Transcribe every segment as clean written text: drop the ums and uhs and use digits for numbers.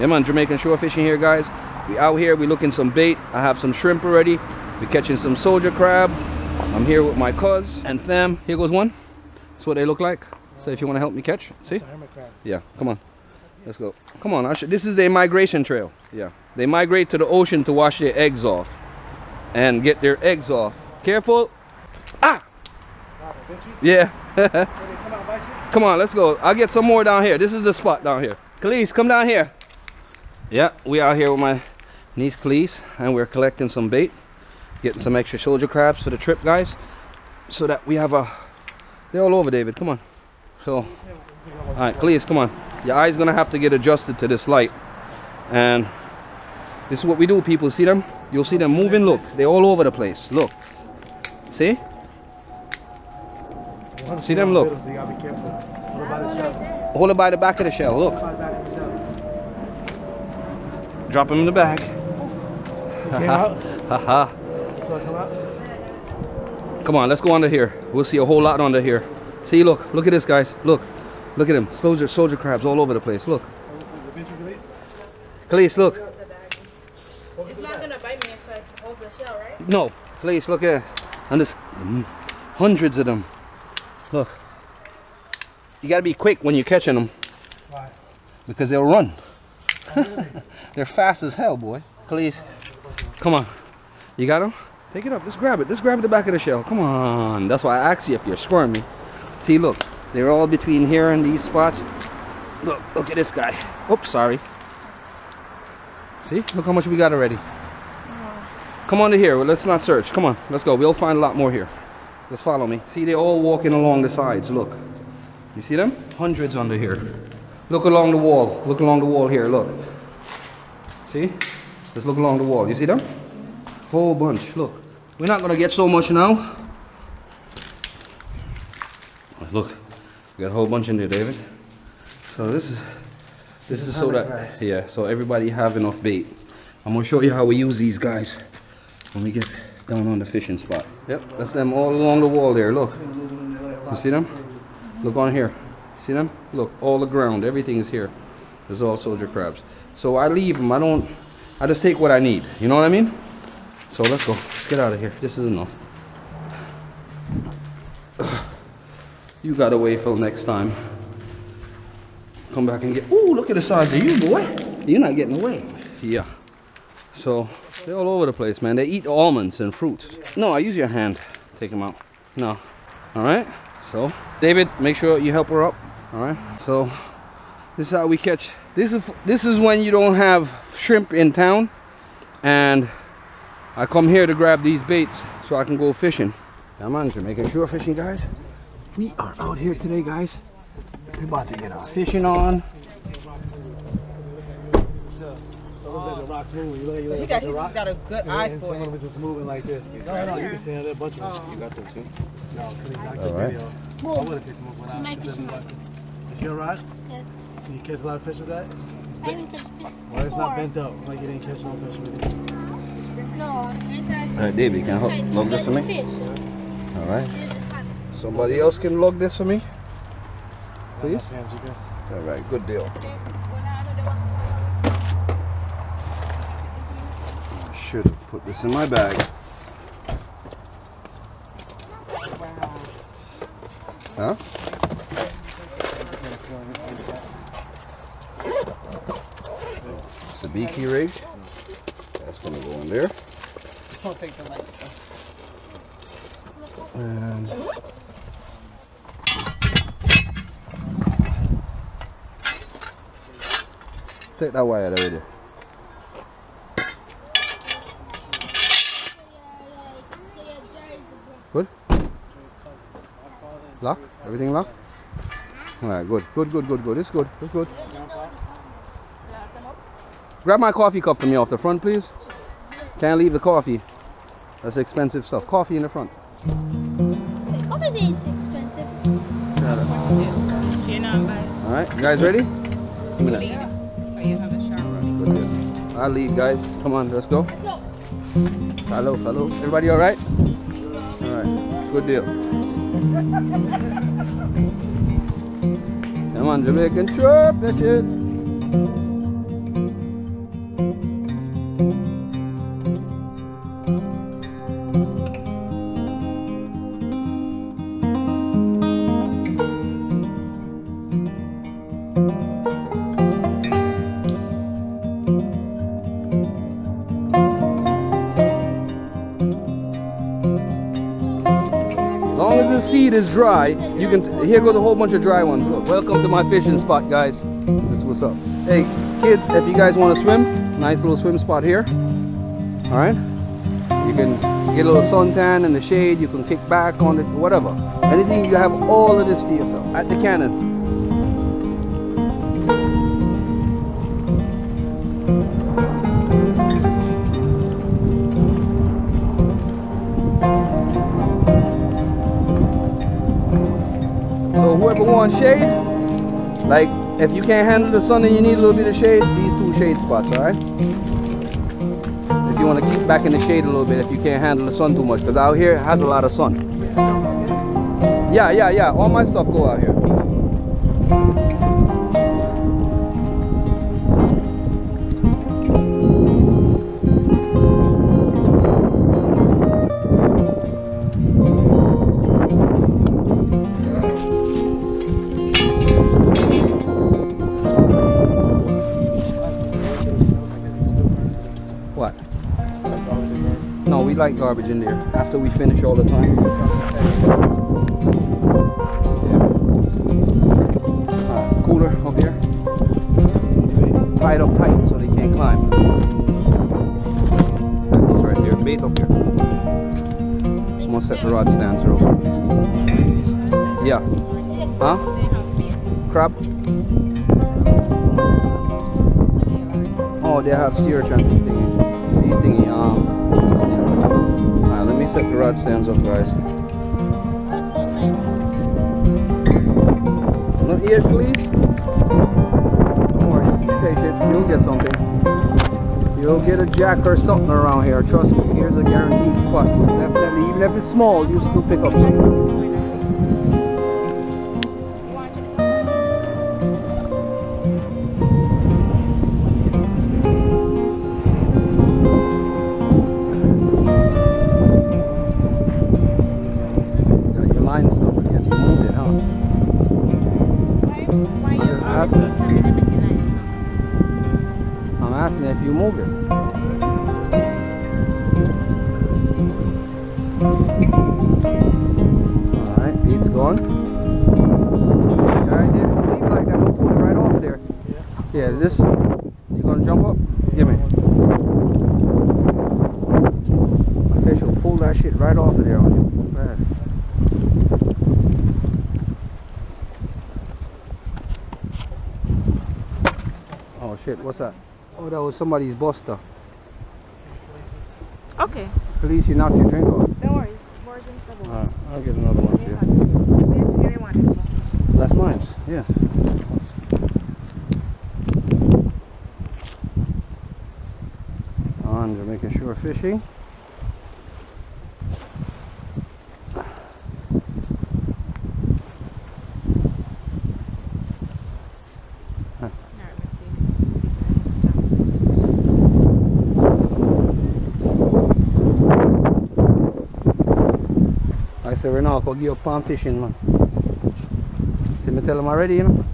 Yeah man, Jamaican shore fishing here, guys. We out here, we looking some bait. I have some shrimp already. We catching some soldier crab. I'm here with my cuz and fam. Here goes one. That's what they look like. So if you want to help me catch, see? That's a hermit crab. Yeah, come on. Let's go. Come on, Asha. This is a migration trail. Yeah, they migrate to the ocean to wash their eggs off and get their eggs off. Careful. Ah! Yeah. Come on, let's go. I'll get some more down here. This is the spot down here. Khalees, come down here. Yeah, we out here with my niece Khalees, and we're collecting some bait, getting some extra soldier crabs for the trip, guys, so that we have a... They're all over, David. Come on. So, all right, Khalees, come on. Your eye's gonna have to get adjusted to this light, and this is what we do, people. See them? You'll see them moving. Look, they're all over the place. Look, see? See them, look. Hold it by the back of the shell, look. Drop him in the back. Come on, let's go under here. We'll see a whole lot under here. See, look. Look at this, guys. Look. Look at them. Soldier crabs all over the place. Look. Khalees, look. It's not going to bite me if I hold the shell, right? No. Khalees, look at it. And there's hundreds of them. Look, you gotta be quick when you're catching them. Why? Because they'll run. They're fast as hell, boy. Khalees, come on. You got them? Take it up. Let's grab it. Let's grab the back of the shell. Come on. That's why I asked you if you're squirmy. See, look, they're all between here and these spots. Look, look at this guy. Oops, sorry. See, look how much we got already. Come on to here. Well, let's not search. Come on, let's go. We'll find a lot more here. Let's follow me. See, they're all walking along the sides, look. You see them? Hundreds under here. Look along the wall. Look along the wall here, look. See? Just look along the wall. You see them? Whole bunch, look. We're not gonna get so much now. Look, we got a whole bunch in there, David. So this is so that, yeah, so everybody have enough bait. I'm gonna show you how we use these guys when we get down on the fishing spot. Yep, that's them all along the wall there, look. You see them? Look on here. See them? Look, all the ground, everything is here. There's all soldier crabs. So I leave them, I just take what I need. You know what I mean? So let's go, let's get out of here. This is enough. You gotta wait till next time. Come back and get, ooh, look at the size of you, boy. You're not getting away. Yeah. So, they're all over the place, man. They eat almonds and fruits. No, I use your hand. Take them out. No. All right. So, David, make sure you help her up. All right. So, this is how we catch. This is when you don't have shrimp in town, and I come here to grab these baits so I can go fishing. Come on, Jamaican shore fishing, guys. We are out here today, guys. We're about to get our fishing on. You guys got a good eye for it. Just moving like this. No, you can see a bunch of them. You got them too? No, because I got the video. I would have picked them up when I was fishing. Is your rod? Yes. So you catch a lot of fish with that? I didn't catch fish. Well, it's not bent up. Like you didn't catch no fish with it. No, it's actually... All right, David, can I log this for me? All right. Somebody else can log this for me? Please? All right, good deal. Should have put this in my bag. Wow. Huh? It's a beaky rig. That's gonna go in there. I'll take the light. And take that wire already. Lock? Everything locked? Alright, good. It's good. Grab my coffee cup for me off the front, please. Can't leave the coffee. That's expensive stuff. Coffee in the front. Coffee is expensive. Alright, you guys ready? I'll lead, guys. Come on, let's go. Hello. Everybody alright? Alright, good deal. Come on, Jamaican shore fishing. As long as the seed is dry, you can. Here goes a whole bunch of dry ones. Look, welcome to my fishing spot, guys. This is what's up. Hey, kids, if you guys want to swim, nice little swim spot here. All right, you can get a little suntan in the shade. You can kick back on it, whatever. Anything, you have all of this to yourself at the cannon. Want shade, like if you can't handle the sun and you need a little bit of shade, these two shade spots. All right, if you want to keep back in the shade a little bit, if you can't handle the sun too much, because out here it has a lot of sun. Yeah, all my stuff go out here. Like garbage in there after we finish all the time. Cooler up here. Tied up tight so they can't climb. That goes right there. Bait up here. I'm gonna set the rod stands real quick. Yeah. Huh? Crab? Oh, they have sea urchin thingy. Sea thingy. Set the rod stands up, guys. Not yet, please. Don't worry, be patient. You'll get something. You'll get a jack or something around here. Trust me, here's a guaranteed spot. Definitely, even if it's small, you still pick up. Yeah, this, you're gonna jump up? Give me. Fish will pull that shit right off of there on you. Bad. Oh shit, what's that? Oh, that was somebody's buster. Okay. Police, you knocked your drink off. Don't worry, more drinks double. Alright, I'll get another one for you. That's mine, yeah. Making sure fishing. I said, Renato, go give up palm fishing, man. See, me tell him already, you know.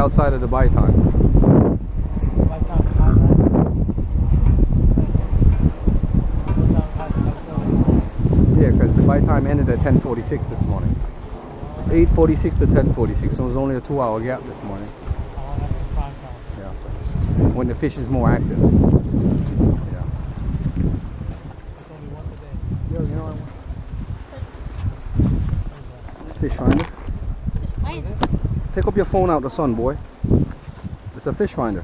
Outside of the bite time. Yeah, because the bite time ended at 10:46 this morning. 8:46 to 10:46, so it was only a 2-hour gap this morning. Oh, that's the prime time. Yeah. When the fish is more active. Yeah. It's only once a day. Yo, you know what I want? Fish finder. Take up your phone out the sun, boy. It's a fish finder.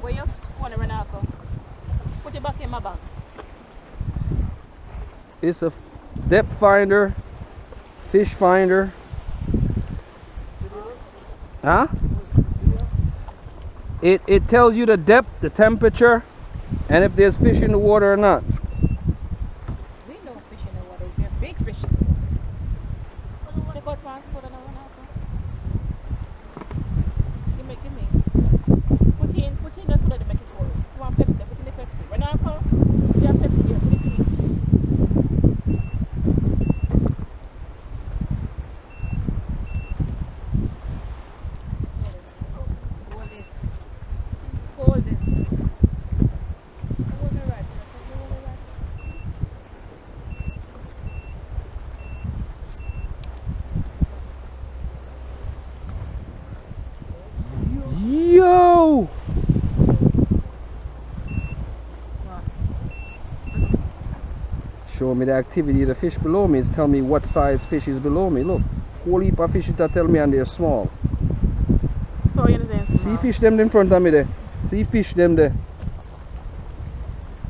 Where your phone, Renato? Put it back in my bag. It's a depth finder, fish finder. Huh? It tells you the depth, the temperature, and if there's fish in the water or not. We know fish in the water. They're big fish in the water. They got one foot and one out. Give me. Put in the soda to make it cold. See one Pepsi there, put in the Pepsi. When I call, see a Pepsi there, put it in. Hold this. Show me the activity of the fish below me. It's telling me what size fish is below me. Look, whole heap of fish that tell me and they're small. So they're small. See fish them in front of me there. See fish them there.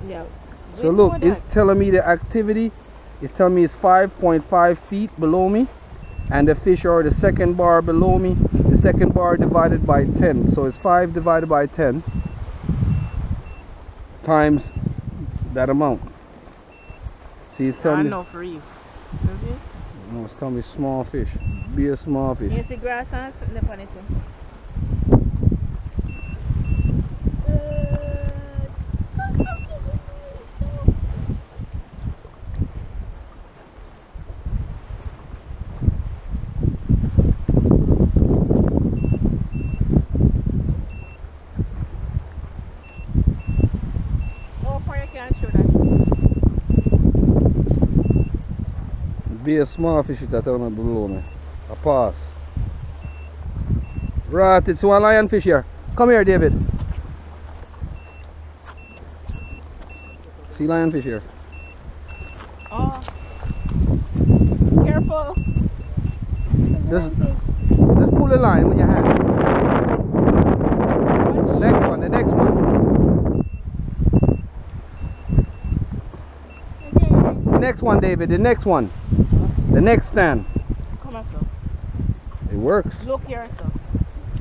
Yeah. So look, it's telling me the activity. It's telling me it's 5.5 feet below me. And the fish are the second bar below me. The second bar divided by 10. So it's 5 divided by 10 times that amount. See, it's telling me. No, for you. Okay. No, it's telling me small fish. Be a small fish. You see grass and slip on it too. Be a small fish that tell me below me. A pass. Right, it's one lionfish here. Come here, David. See lionfish here. Oh. Careful. Just pull the line with your hand. The next one, David, the next one. The next stand. Come on, sir. It works. Look here, sir.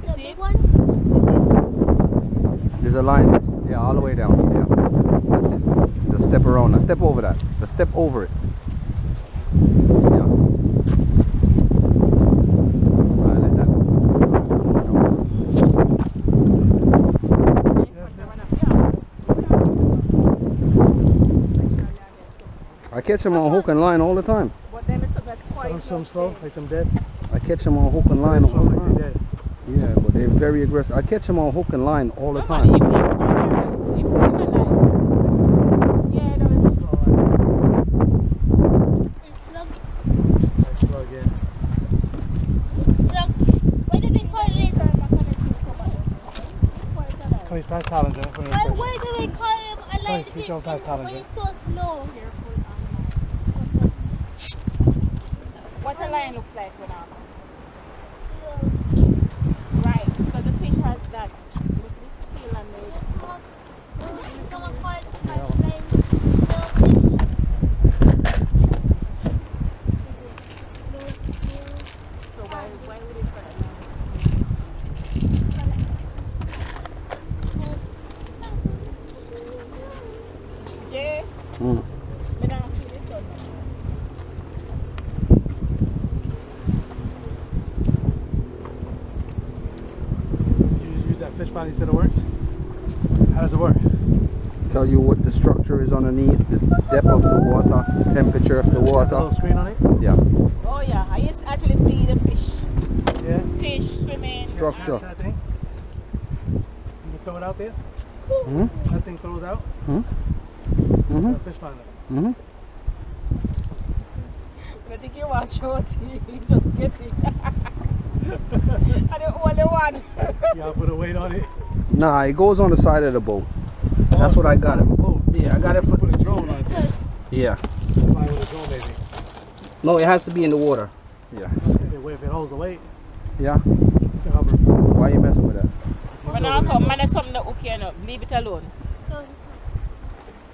The big one? There's a line. Yeah, all the way down. Yeah. That's it. Just step around. Now step over that. Just step over it. I catch them on hook and line all the time. Some slow, like them dead. I catch them on hook and line all the time. Dead. Yeah, but they're very aggressive. I catch them on hook and line all the time. Yeah, that was slow. Slow again. Slow. Wait a bit for it. Come past Challenger. Wait a bit, call him. I like the fish. It's so slow. What a lion looks like when I'm right, so the fish has that. So why would it hurt? Jay? Fish finally said it works. How does it work? Tell you what the structure is underneath, the depth of the water, the temperature of the water. A little screen on it? Yeah. Oh yeah, I used to actually see the fish. Yeah. Fish swimming. Structure. That thing. You can throw it out there. Mm-hmm. That thing throws out. Mm-hmm. Mm-hmm. Fish finder. Mm-hmm. I think you watch your TV, just get it. And the only one. Y'all put a weight on it? Nah, it goes on the side of the boat. Oh, that's what I got it. Yeah, I got it for. Put a drone on it. Yeah. Fly with a drone, baby. No, it has to be in the water. Yeah. If it holds the weight. Yeah. Why are you messing with that? When I come, man, there's something that okay enough. Leave it alone.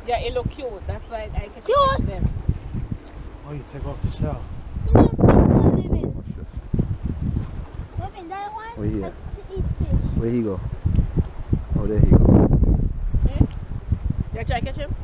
Yeah, it look cute. That's why I can cute them. Oh, you take off the shell. Look, this one, Living. Living, that one. Where he at? Eat fish. Where he go? Oh, there he go. Yeah. You try to catch him?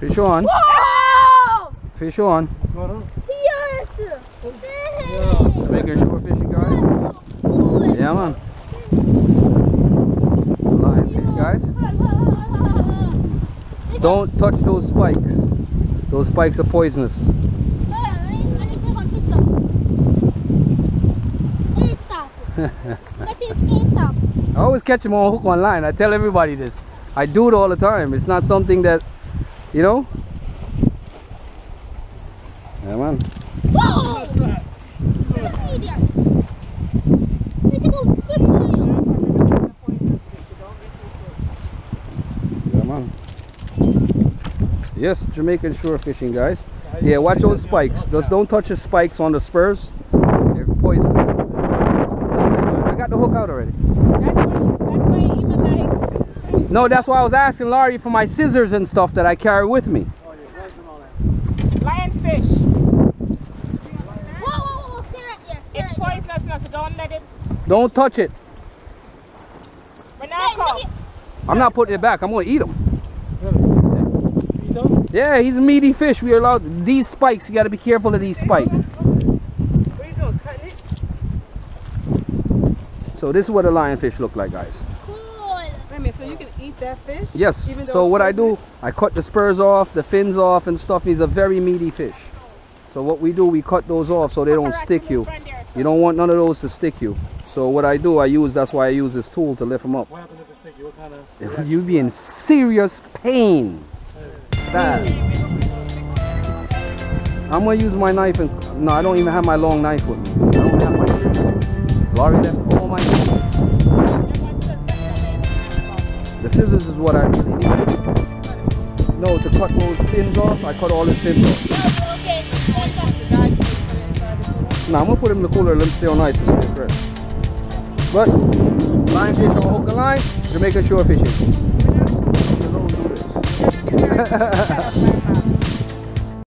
Fish on. Whoa! Fish on. Yes. Yeah. Making shore fishing, guys. Yeah, man. Lionfish, guys. Don't touch those spikes. Those spikes are poisonous. I always catch them on hook online. I tell everybody this. I do it all the time. It's not something that, you know? Yeah, man. Whoa! You're an idiot. They took a good video. Yeah, man. Yes, Jamaican shore fishing, guys. Yeah, watch those spikes. Just don't touch the spikes on the spurs. They're poisonous. I got the hook out already. No, that's why I was asking Larry for my scissors and stuff that I carry with me. Oh, yeah, lionfish. Whoa, whoa, whoa, stay right there. It's poisonous, so don't let it. Don't touch it. Renato. I'm not putting it back. I'm going to eat them. Really? Yeah. Yeah, he's a meaty fish. We are allowed these spikes. You got to be careful of these spikes. What are you doing? Cutting it? So this is what a lionfish look like, guys. So you can eat that fish? Yes. Even though, so what I do, I cut the spurs off, the fins off and stuff. He's a very meaty fish. So what we do, we cut those off so they don't stick you. You don't want none of those to stick you. So what I do, that's why I use this tool to lift them up. What happens if it stick you? What kind of... You'd be in serious pain. Bad. I'm going to use my knife and... No, I don't even have my long knife with me. I don't have my... Larry left all my knives. The scissors is what I really need. No, to cut those fins off, I cut all the fins off. Okay, okay. Now I'm gonna put them in the cooler, let them stay all night. But lionfish on hook and line, Jamaican shore fishing.